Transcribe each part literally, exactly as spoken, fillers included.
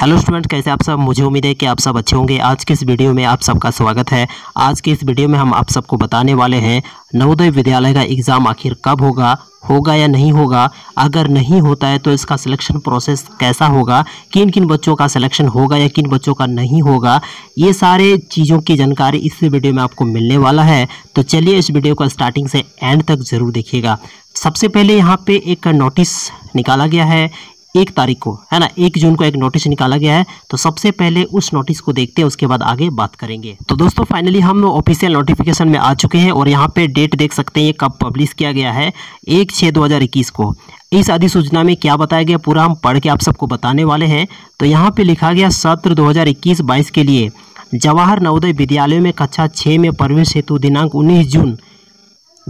Hello student, कैसे आप सब। मुझे उम्मीद है कि आप सब अच्छे होंगे। आज की इस वीडियो में आप सबका स्वागत है। आज की इस वीडियो में हम आप सबको बताने वाले हैं नवोदय विद्यालय का एग्ज़ाम आखिर कब होगा होगा या नहीं होगा, अगर नहीं होता है तो इसका सिलेक्शन प्रोसेस कैसा होगा, किन किन बच्चों का सिलेक्शन होगा या किन बच्चों का नहीं होगा, ये सारे चीज़ों की जानकारी इस वीडियो में आपको मिलने वाला है। तो चलिए इस वीडियो को स्टार्टिंग से एंड तक ज़रूर देखिएगा। सबसे पहले यहाँ पे एक नोटिस निकाला गया है एक तारीख को, है ना, एक जून को एक नोटिस निकाला गया है। तो सबसे पहले उस नोटिस को देखते हैं, उसके बाद आगे बात करेंगे। तो दोस्तों फाइनली हम ऑफिशियल नोटिफिकेशन में आ चुके हैं और यहाँ पे डेट देख सकते हैं, ये कब पब्लिश किया गया है, एक छः दो हज़ार इक्कीस को। इस अधिसूचना में क्या बताया गया पूरा हम पढ़ के आप सबको बताने वाले हैं। तो यहाँ पर लिखा गया सत्र दो हज़ार इक्कीस बाईस के लिए जवाहर नवोदय विद्यालय में कक्षा छः में प्रवेश हेतु दिनांक उन्नीस जून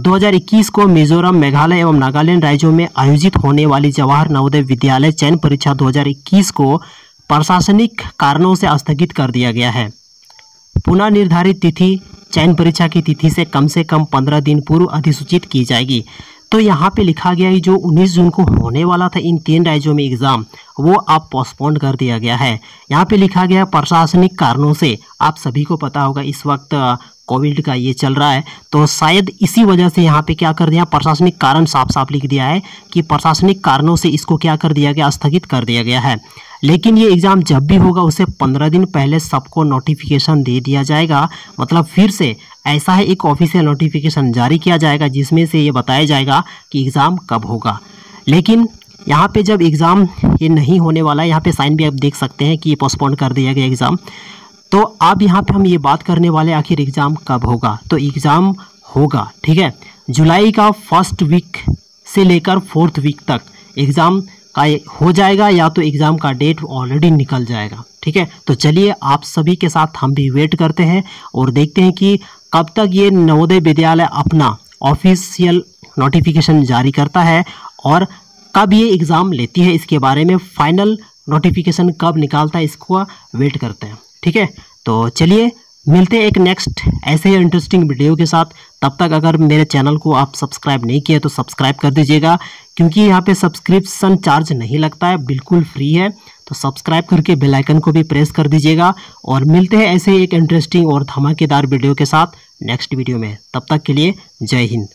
दो हज़ार इक्कीस को मिजोरम, मेघालय एवं नागालैंड राज्यों में आयोजित होने वाली जवाहर नवोदय विद्यालय चयन परीक्षा दो हज़ार इक्कीस को प्रशासनिक कारणों से स्थगित कर दिया गया है। पुनः निर्धारित तिथि चयन परीक्षा की तिथि से कम से कम पंद्रह दिन पूर्व अधिसूचित की जाएगी। तो यहाँ पे लिखा गया है जो उन्नीस जून को होने वाला था इन तीन राज्यों में एग्ज़ाम, वो आप पोस्टपोन कर दिया गया है। यहाँ पे लिखा गया प्रशासनिक कारणों से। आप सभी को पता होगा इस वक्त कोविड का ये चल रहा है, तो शायद इसी वजह से यहाँ पे क्या कर दिया, प्रशासनिक कारण साफ साफ लिख दिया है कि प्रशासनिक कारणों से इसको क्या कर दिया गया, स्थगित कर दिया गया है। लेकिन ये एग्ज़ाम जब भी होगा उससे पंद्रह दिन पहले सबको नोटिफिकेशन दे दिया जाएगा। मतलब फिर से ऐसा है एक ऑफिशियल नोटिफिकेशन जारी किया जाएगा जिसमें से ये बताया जाएगा कि एग्ज़ाम कब होगा। लेकिन यहाँ पे जब एग्ज़ाम ये नहीं होने वाला है, यहाँ पे साइन भी आप देख सकते हैं कि ये पोस्टपोन कर दिया गया एग्ज़ाम। तो अब यहाँ पे हम ये बात करने वाले आखिर एग्ज़ाम कब होगा। तो एग्ज़ाम होगा, ठीक है, जुलाई का फर्स्ट वीक से लेकर फोर्थ वीक तक एग्ज़ाम का हो जाएगा, या तो एग्ज़ाम का डेट ऑलरेडी निकल जाएगा, ठीक है। तो चलिए आप सभी के साथ हम भी वेट करते हैं और देखते हैं कि कब तक ये नवोदय विद्यालय अपना ऑफिशियल नोटिफिकेशन जारी करता है और कब ये एग्ज़ाम लेती है, इसके बारे में फाइनल नोटिफिकेशन कब निकालता है, इसको वेट करते हैं, ठीक है। तो चलिए मिलते हैं एक नेक्स्ट ऐसे ही इंटरेस्टिंग वीडियो के साथ। तब तक अगर मेरे चैनल को आप सब्सक्राइब नहीं किए तो सब्सक्राइब कर दीजिएगा, क्योंकि यहाँ पे सब्सक्रिप्शन चार्ज नहीं लगता है, बिल्कुल फ्री है। तो सब्सक्राइब करके बेल आइकन को भी प्रेस कर दीजिएगा और मिलते हैं ऐसे ही एक इंटरेस्टिंग और धमाकेदार वीडियो के साथ नेक्स्ट वीडियो में। तब तक के लिए जय हिंद।